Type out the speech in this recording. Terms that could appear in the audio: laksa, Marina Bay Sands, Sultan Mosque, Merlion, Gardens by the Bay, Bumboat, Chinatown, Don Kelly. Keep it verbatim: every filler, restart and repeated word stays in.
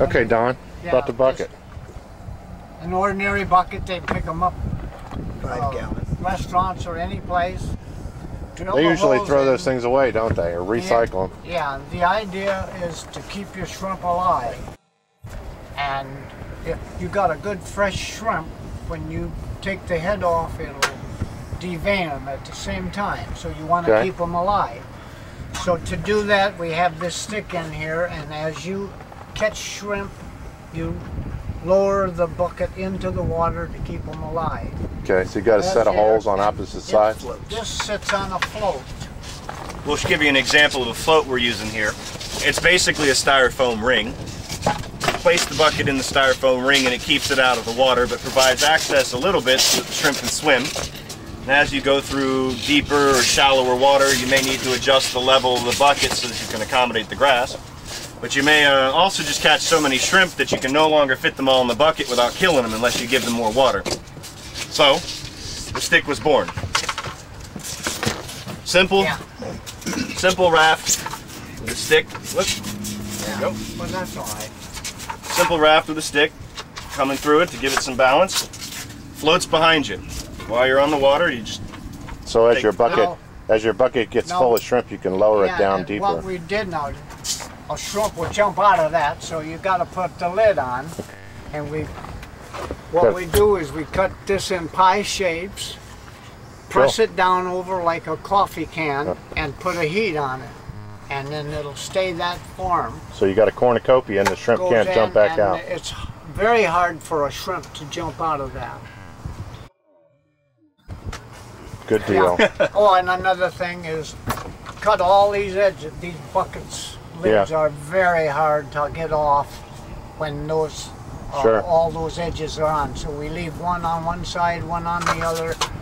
Okay, Don, yeah, about the bucket. An ordinary bucket, they pick them up. Five uh, gallons. Restaurants or any place. Drill they the usually throw in. Those things away, don't they, or recycle them? Yeah, the idea is to keep your shrimp alive. And if you got a good fresh shrimp, when you take the head off, it'll devein them at the same time. So you want to okay. keep them alive. So to do that, we have this stick in here, and as you catch shrimp, you lower the bucket into the water to keep them alive. Okay, so you got a set of holes on opposite sides? This sits on a float. We'll just give you an example of a float we're using here. It's basically a styrofoam ring. Place the bucket in the styrofoam ring and it keeps it out of the water, but provides access a little bit so that the shrimp can swim. And as you go through deeper or shallower water, you may need to adjust the level of the bucket so that you can accommodate the grasp. But you may uh, also just catch so many shrimp that you can no longer fit them all in the bucket without killing them unless you give them more water. So, the stick was born. Simple, yeah. simple raft with a stick. Whoops. There you go. Well, that's all right. Simple raft with a stick, coming through it to give it some balance. Floats behind you. While you're on the water, you just... So as your bucket no. as your bucket gets no. full of shrimp, you can lower yeah, it down deeper. What we did now, a shrimp will jump out of that, so you got to put the lid on. And we, what we do is we cut this in pie shapes, press cool. it down over like a coffee can, and put a heat on it, and then it'll stay that form. So you got a cornucopia, and the shrimp Goes can't in, jump back and out. It's very hard for a shrimp to jump out of that. Good deal. Yeah. Oh, and another thing is, cut all these edges, these buckets. Lids yeah. are very hard to get off when those uh, sure. all those edges are on. So we leave one on one side, one on the other,